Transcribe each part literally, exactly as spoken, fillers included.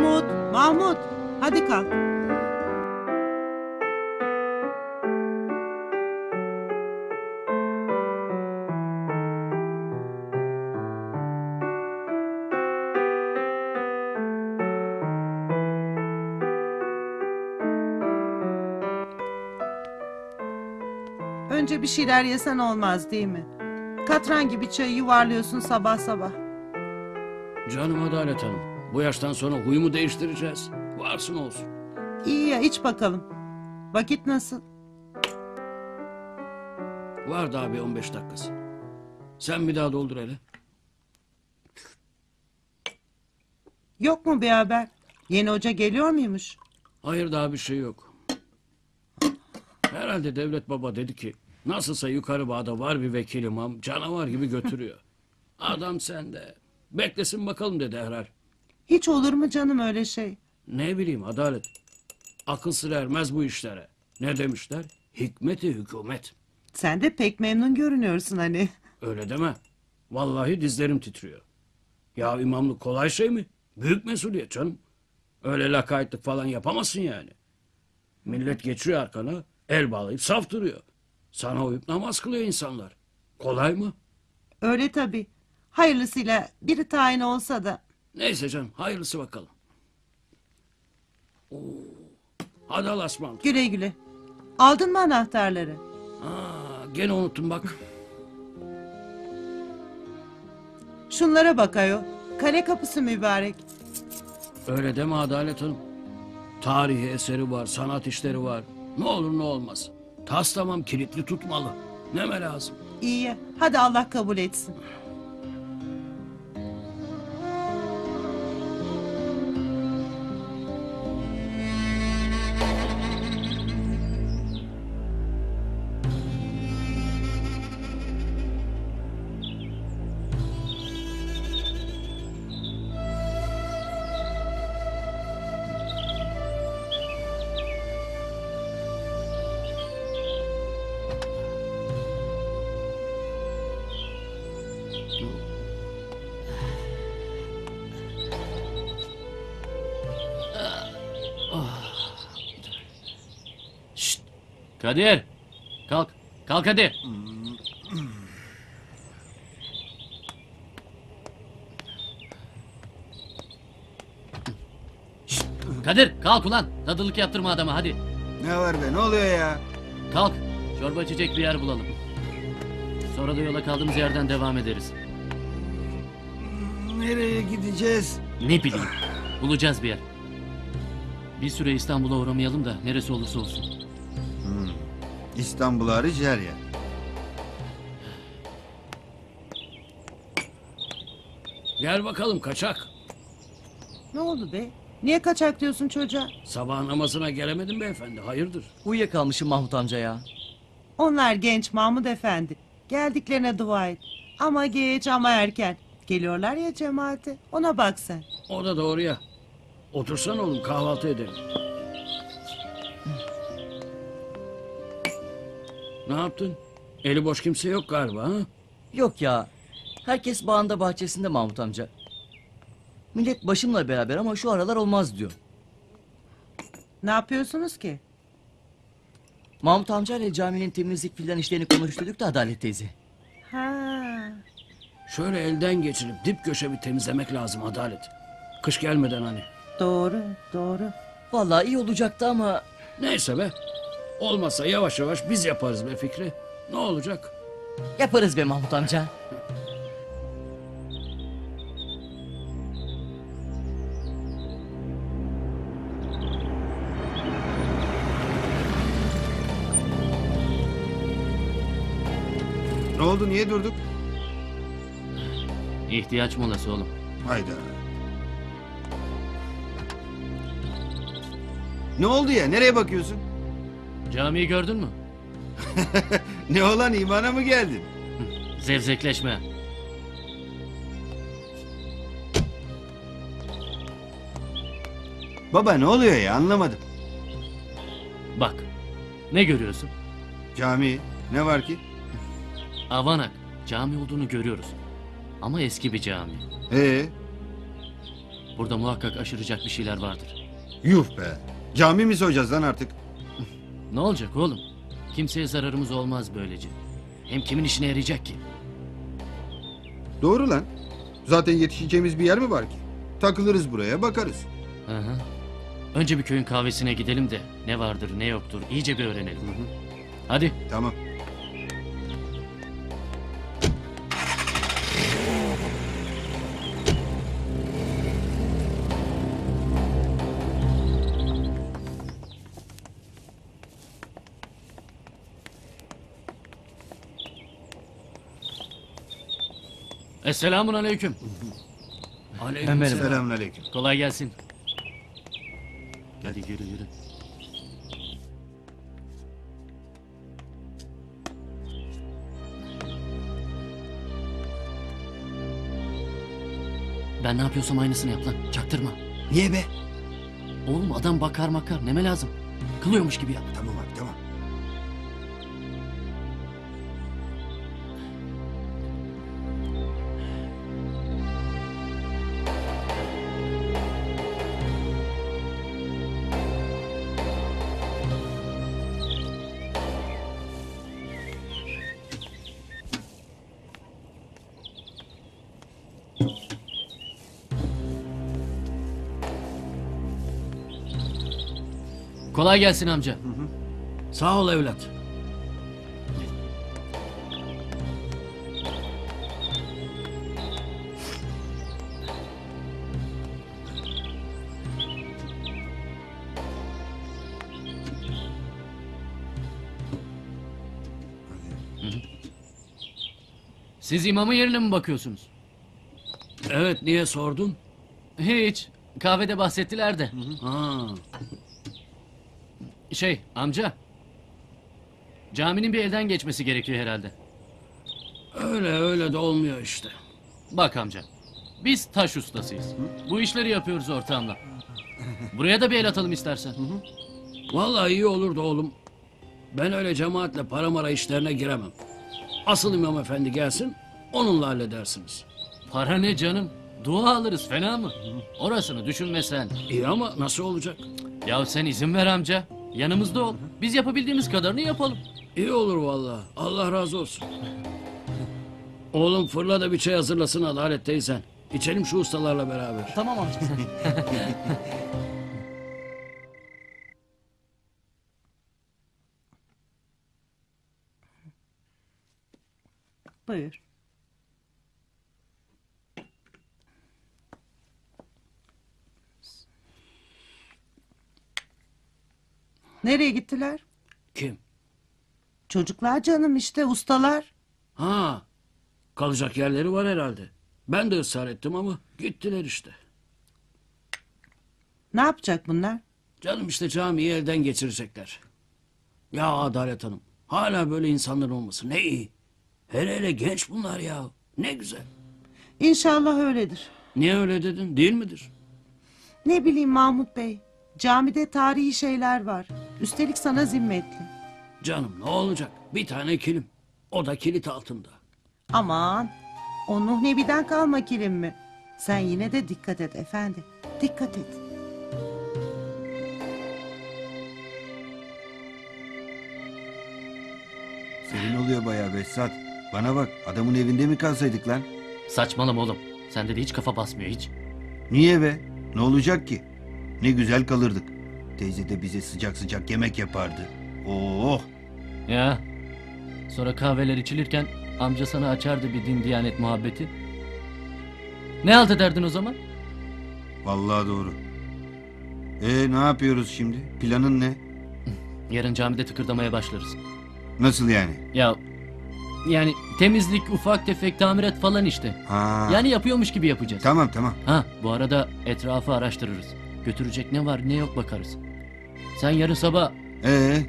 Mahmut, Mahmut, hadi kalk. Önce bir şeyler yesen olmaz değil mi? Katran gibi çayı yuvarlıyorsun sabah sabah. Canım Adalet Hanım, bu yaştan sonra huyumu değiştireceğiz. Varsın olsun. İyi ya, iç bakalım. Vakit nasıl? Var daha bir on beş dakikası. Sen bir daha doldur hele. Yok mu bir haber? Yeni hoca geliyor muymuş? Hayır, daha bir şey yok. Herhalde Devlet Baba dedi ki, nasılsa yukarı bağda var bir vekil imam, canavar gibi götürüyor. Adam sende. Beklesin bakalım dedi herhal. Hiç olur mu canım öyle şey? Ne bileyim Adalet. Akıl sır ermez bu işlere. Ne demişler? Hikmeti hükümet. Sen de pek memnun görünüyorsun hani. Öyle deme. Vallahi dizlerim titriyor. Ya imamlık kolay şey mi? Büyük mesuliyet canım. Öyle lakaytlık falan yapamazsın yani. Millet geçiyor arkana, el bağlayıp saf duruyor. Sana uyup namaz kılıyor insanlar. Kolay mı? Öyle tabii. Hayırlısıyla biri tayin olsa da. Neyse canım, hayırlısı bakalım. Oo. Hadi al Asmandır. Güle güle. Aldın mı anahtarları? Aa, gene unuttum bak. Şunlara bak Ayo. Kale kapısı mübarek. Öyle deme Adalet Hanım. Tarihi eseri var, sanat işleri var. Ne olur ne olmaz. Tas tamam kilitli tutmalı. Neme lazım? İyi. Hadi Allah kabul etsin. Kadir, kalk, kalk hadi. Şişt, Kadir, kalk ulan, tadılık yaptırma adama hadi. Ne var be, ne oluyor ya? Kalk, çorba içecek bir yer bulalım. Sonra da yola kaldığımız yerden devam ederiz. Nereye gideceğiz? Ne bileyim, bulacağız bir yer. Bir süre İstanbul'a uğramayalım da neresi olursa olsun. İstanbul hariç her yer. Gel bakalım kaçak. Ne oldu be? Niye kaçak diyorsun çocuğa? Sabah namazına gelemedim beyefendi, hayırdır? Uyuyakalmışım Mahmut amca ya. Onlar genç Mahmut efendi. Geldiklerine dua et. Ama geç ama erken. Geliyorlar ya cemaate, ona bak sen. O da doğru ya. Otursana oğlum, kahvaltı edelim. Ne yaptın? Eli boş kimse yok galiba ha? Yok ya. Herkes bağında bahçesinde Mahmut amca. Millet başımla beraber ama şu aralar olmaz diyor. Ne yapıyorsunuz ki? Mahmut amca ile caminin temizlik filan işlerini konuşturduk da Adalet teyze. Ha. Şöyle elden geçirip dip köşe bir temizlemek lazım Adalet. Kış gelmeden hani. Doğru, doğru. Vallahi iyi olacaktı ama... Neyse be. Olmazsa yavaş yavaş biz yaparız be Fikri. Ne olacak? Yaparız be Mahmut amca. Ne oldu? Niye durduk? İhtiyaç molası oğlum. Hayda. Ne oldu ya? Nereye bakıyorsun? Camiyi gördün mü? Ne olan, imana mı geldin? Zevzekleşme. Baba ne oluyor ya, anlamadım. Bak, ne görüyorsun? Cami, ne var ki? Avanak, cami olduğunu görüyoruz. Ama eski bir cami. Ee? Burada muhakkak aşıracak bir şeyler vardır. Yuh be! Cami mi soyacağız lan artık? Ne olacak oğlum? Kimseye zararımız olmaz böylece. Hem kimin işine yarayacak ki? Doğru lan. Zaten yetişeceğimiz bir yer mi var ki? Takılırız buraya, bakarız. Hı hı. Önce bir köyün kahvesine gidelim de ne vardır ne yoktur iyice bir öğrenelim. Hı hı. Hadi. Tamam. Esselamun aleyküm. Aleyküm selamun aleyküm. Kolay gelsin. Hadi yürü yürü. Ben ne yapıyorsam aynısını yap lan. Çaktırma. Niye be? Oğlum adam bakar makar. Neme lazım? Kılıyormuş gibi yap. Tamam abi tamam. Kolay gelsin amca. Hı hı. Sağ ol evlat. Siz imamın yerine mi bakıyorsunuz? Evet, niye sordun? Hiç. Kahvede bahsettiler de. Hı hı. Ha. Şey amca, caminin bir elden geçmesi gerekiyor herhalde. Öyle öyle de olmuyor işte. Bak amca, biz taş ustasıyız. Hı? Bu işleri yapıyoruz ortağımla. Buraya da bir el atalım istersen. Hı hı. Vallahi iyi olurdu oğlum. Ben öyle cemaatle para mara işlerine giremem. Asıl imam efendi gelsin, onunla halledersiniz. Para ne canım? Dua alırız, fena mı? Hı. Orasını düşünme sen. İyi ama nasıl olacak? Ya sen izin ver amca. Yanımızda ol. Biz yapabildiğimiz kadarını yapalım. İyi olur vallahi. Allah razı olsun. Oğlum fırla da bir çay hazırlasın Adalet teyzen. İçelim şu ustalarla beraber. Tamam amca. Buyur. Nereye gittiler? Kim? Çocuklar canım işte, ustalar. Ha, kalacak yerleri var herhalde. Ben de ısrar ettim ama gittiler işte. Ne yapacak bunlar? Canım işte camiyi elden geçirecekler. Ya Adalet Hanım, hala böyle insanların olması ne iyi. Hele hele genç bunlar ya, ne güzel. İnşallah öyledir. Niye öyle dedin, değil midir? Ne bileyim Mahmut Bey, camide tarihi şeyler var. Üstelik sana zimmetli. Canım ne olacak? Bir tane kilim. O da kilit altında. Aman. O Nuh Nebi'den kalma kilim mi? Sen yine de dikkat et efendi. Dikkat et. Senin oluyor bayağı Vesat. Bana bak, adamın evinde mi kalsaydık lan? Saçmalama oğlum. Sende de hiç kafa basmıyor hiç. Niye be? Ne olacak ki? Ne güzel kalırdık. Teyze de bize sıcak sıcak yemek yapardı. Oh! Ya. Sonra kahveler içilirken amca sana açardı bir din diyanet muhabbeti. Ne halt ederdin o zaman? Vallahi doğru. Ee, ne yapıyoruz şimdi? Planın ne? Yarın camide tıkırdamaya başlarız. Nasıl yani? Ya yani temizlik, ufak tefek tamirat falan işte. Ha. Yani yapıyormuş gibi yapacağız. Tamam tamam. Ha, bu arada etrafı araştırırız. Götürecek ne var ne yok bakarız. Sen yarın sabah... Ee?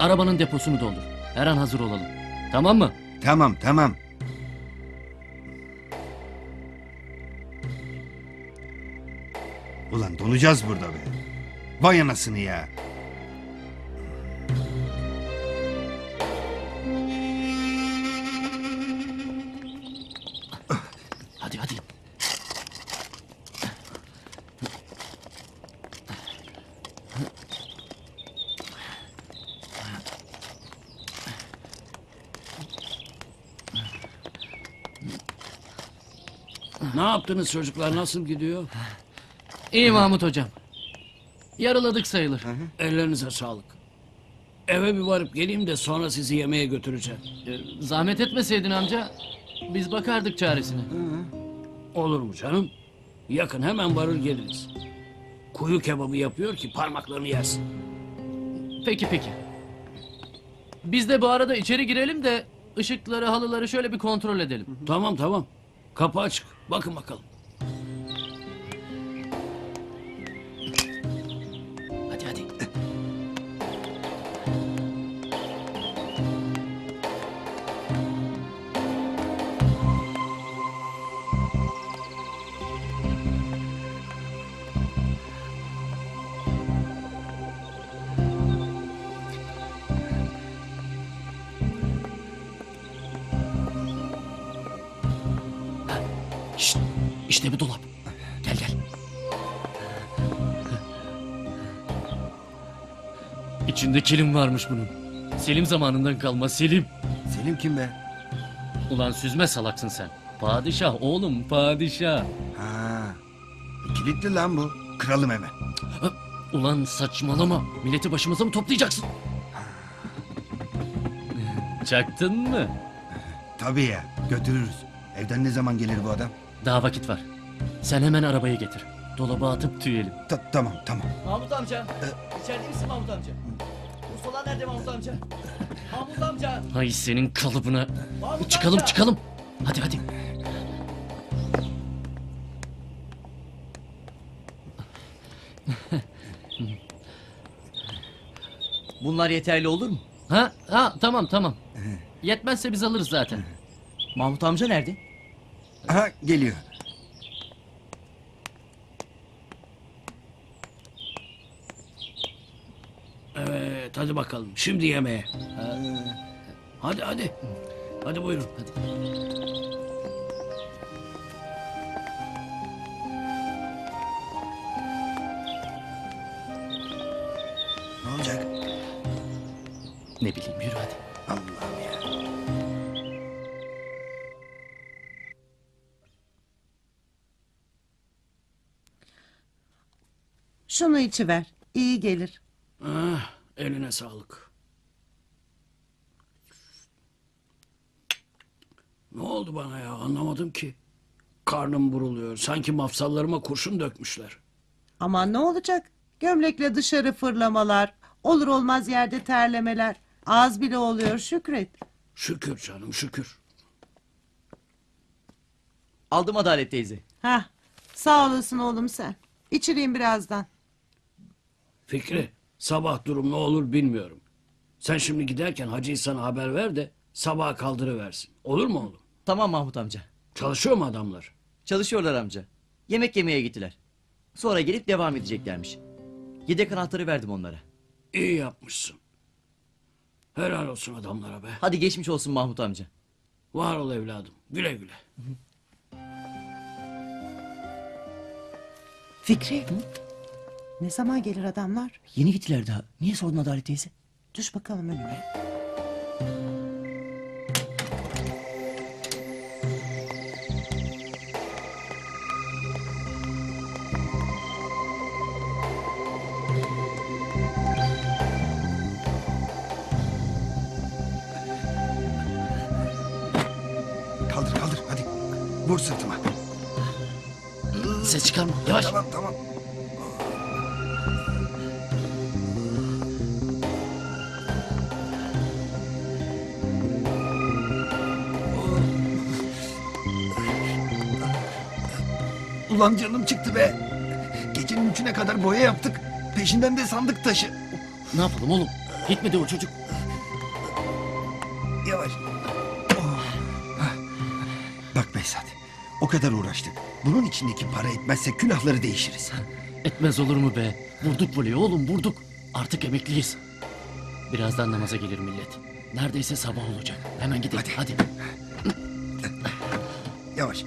Arabanın deposunu doldur. Her an hazır olalım. Tamam mı? Tamam tamam. Ulan donacağız burada be. Vay anasını ya. Hadi hadi. Ne yaptınız çocuklar? Nasıl gidiyor? İyi Mahmut hocam. Yarıladık sayılır. Hı hı. Ellerinize sağlık. Eve bir varıp geleyim de sonra sizi yemeğe götüreceğim. E, zahmet etmeseydin amca, biz bakardık çaresine. Hı hı. Olur mu canım? Yakın, hemen varır geliriz. Kuyu kebabı yapıyor ki parmaklarını yersin. Peki peki. Biz de bu arada içeri girelim de ışıkları, halıları şöyle bir kontrol edelim. Hı hı. Tamam tamam. Kapı açık. Bakın bakalım. Hadi hadi. İşte bir dolap. Gel gel. İçinde kilim varmış bunun. Selim zamanından kalma Selim. Selim kim be? Ulan süzme salaksın sen. Padişah oğlum, padişah. Ha. Kilitli lan bu. Kıralım hemen. Ulan saçmalama. Milleti başımıza mı toplayacaksın? Çaktın mı? Tabii ya. Götürürüz. Evden ne zaman gelir bu adam? Daha vakit var. Sen hemen arabayı getir. Dolaba atıp tüyelim. Ta tamam tamam. Mahmut amca. Ee, İçeride misin Mahmut amca? Mustafa nerede Mahmut amca? Mahmut amca. Hay senin kalıbına. Mahmut çıkalım amca. Çıkalım. Hadi hadi. Bunlar yeterli olur mu? Ha ha tamam tamam. Yetmezse biz alırız zaten. Mahmut amca nerede? Aha geliyor. Evet hadi bakalım. Şimdi yemeğe. Ha. Hadi hadi. Hadi buyurun. Hadi. Ne olacak? Ne bileyim, yürü hadi. Allah'ım ya. Şunu içiver, iyi gelir. Ah, eline sağlık. Ne oldu bana ya, anlamadım ki. Karnım buruluyor, sanki mafsallarıma kurşun dökmüşler. Aman ne olacak? Gömlekle dışarı fırlamalar, olur olmaz yerde terlemeler. Az bile oluyor, şükret. Şükür canım, şükür. Aldım Adalet teyze. Hah, sağ olasın oğlum sen. İçireyim birazdan. Fikri, sabah durum ne olur bilmiyorum. Sen şimdi giderken Hacı İhsan'a haber ver de sabaha kaldırıversin. Olur mu oğlum? Tamam Mahmut amca. Çalışıyor mu adamlar? Çalışıyorlar amca. Yemek yemeye gittiler. Sonra gelip devam edeceklermiş. Yedek anahtarı verdim onlara. İyi yapmışsın. Helal olsun adamlara be. Hadi geçmiş olsun Mahmut amca. Var ol evladım. Güle güle. Fikri. Hı? Ne zaman gelir adamlar? Yeni gittiler daha. Niye sordun Adalet teyze? Düş bakalım önüme. Kaldır kaldır hadi. Vur sırtıma. Ses çıkarma. Yavaş. Tamam tamam. Ulan canım çıktı be. Gecenin üçüne kadar boya yaptık. Peşinden de sandık taşı. Ne yapalım oğlum? Gitmedi o çocuk. Yavaş. Oh. Bak Behzat. O kadar uğraştık. Bunun içindeki para etmezse külahları değişiriz. Etmez olur mu be? Vurduk voleyi oğlum, vurduk. Artık emekliyiz. Birazdan namaza gelir millet. Neredeyse sabah olacak. Hemen gidelim. Hadi. Hadi. Yavaş.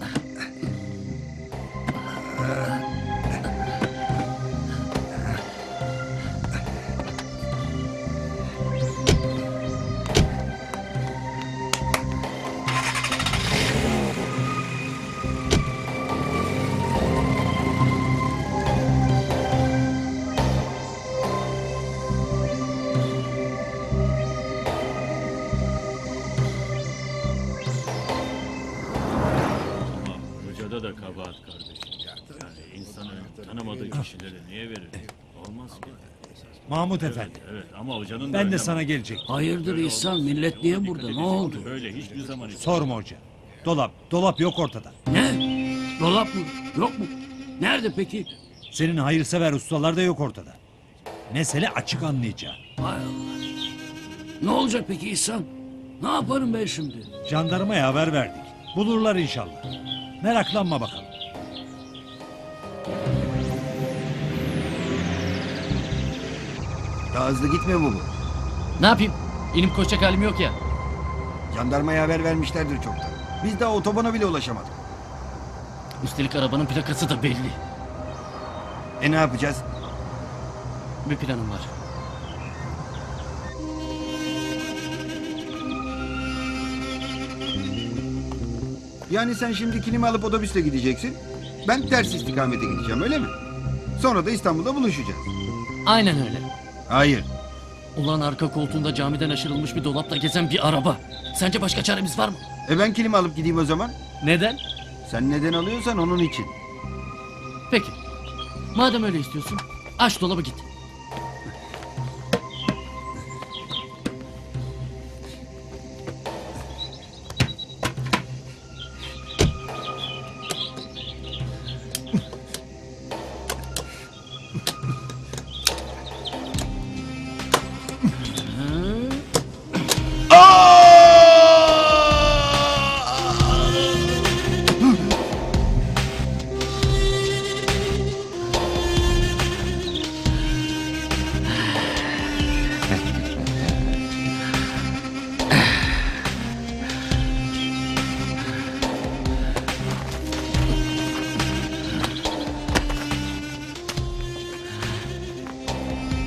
Burada da kabahat kardeşim. Yani insanı tanımadığı kişilere niye verir? Olmaz ki. Mahmut evet, efendi. Evet ama hocanın ben de önemli. Sana gelecek. Hayırdır böyle İhsan olmaz. Millet niye burada? Ne oldu? Böyle hiçbir zaman sorma hoca. Dolap, dolap yok ortada. Ne? Dolap mı? Yok mu? Nerede peki? Senin hayırsever ustalar da yok ortada. Mesele açık anlayacağım. Hay Allah. Ne olacak peki İhsan? Ne yaparım ben şimdi? Jandarmaya haber verdik. Bulurlar inşallah. Meraklanma bakalım. Daha hızlı gitmiyor mu bu? Ne yapayım? İnip koşacak halim yok ya. Jandarmaya haber vermişlerdir çoktan. Biz daha otobana bile ulaşamadık. Üstelik arabanın plakası da belli. E ne yapacağız? Bir planım var. Yani sen şimdi kilimi alıp otobüsle gideceksin. Ben ters istikamete gideceğim öyle mi? Sonra da İstanbul'da buluşacağız. Aynen öyle. Hayır. Ulan arka koltuğunda camiden aşırılmış bir dolapla gezen bir araba. Sence başka çaremiz var mı? E ben kilimi alıp gideyim o zaman. Neden? Sen neden alıyorsan onun için. Peki. Madem öyle istiyorsun, aç dolabı git.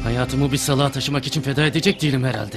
Hayatımı bir salağa taşımak için feda edecek değilim herhalde.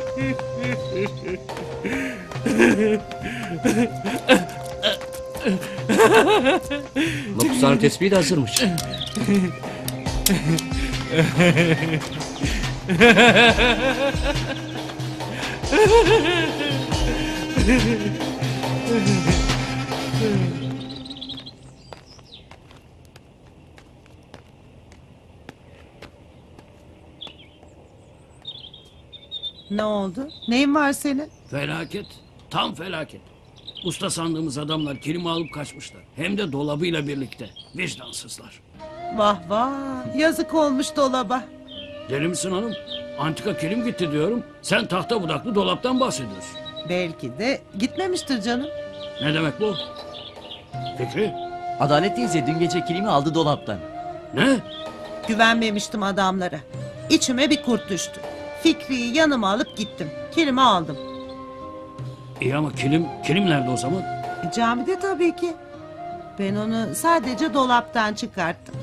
Lapuzların tespihi de hazırmış. Ne oldu? Neyin var senin? Felaket. Tam felaket. Usta sandığımız adamlar kilimi alıp kaçmışlar. Hem de dolabıyla birlikte. Vicdansızlar. Vah vah. Yazık olmuş dolaba. Deli misin hanım? Antika kilim gitti diyorum. Sen tahta budaklı dolaptan bahsediyorsun. Belki de gitmemiştir canım. Ne demek bu? Fikri? Adalet teyze dün gece kilimi aldı dolaptan. Ne? Güvenmemiştim adamlara. İçime bir kurt düştü. Fikri'yi yanıma alıp gittim. Kilimi aldım. İyi ama kilim, kilim nerede o zaman? E, camide tabii ki. Ben onu sadece dolaptan çıkarttım.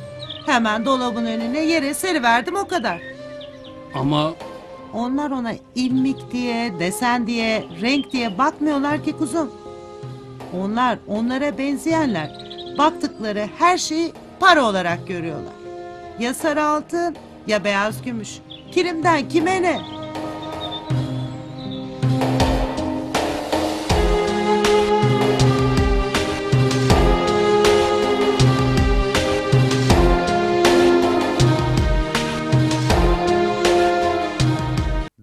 Hemen dolabın önüne yere seriverdim o kadar. Ama... Onlar ona ilmik diye, desen diye, renk diye bakmıyorlar ki kuzum. Onlar onlara benzeyenler. Baktıkları her şeyi para olarak görüyorlar. Ya sarı altın ya beyaz gümüş. Kilimden kime ne?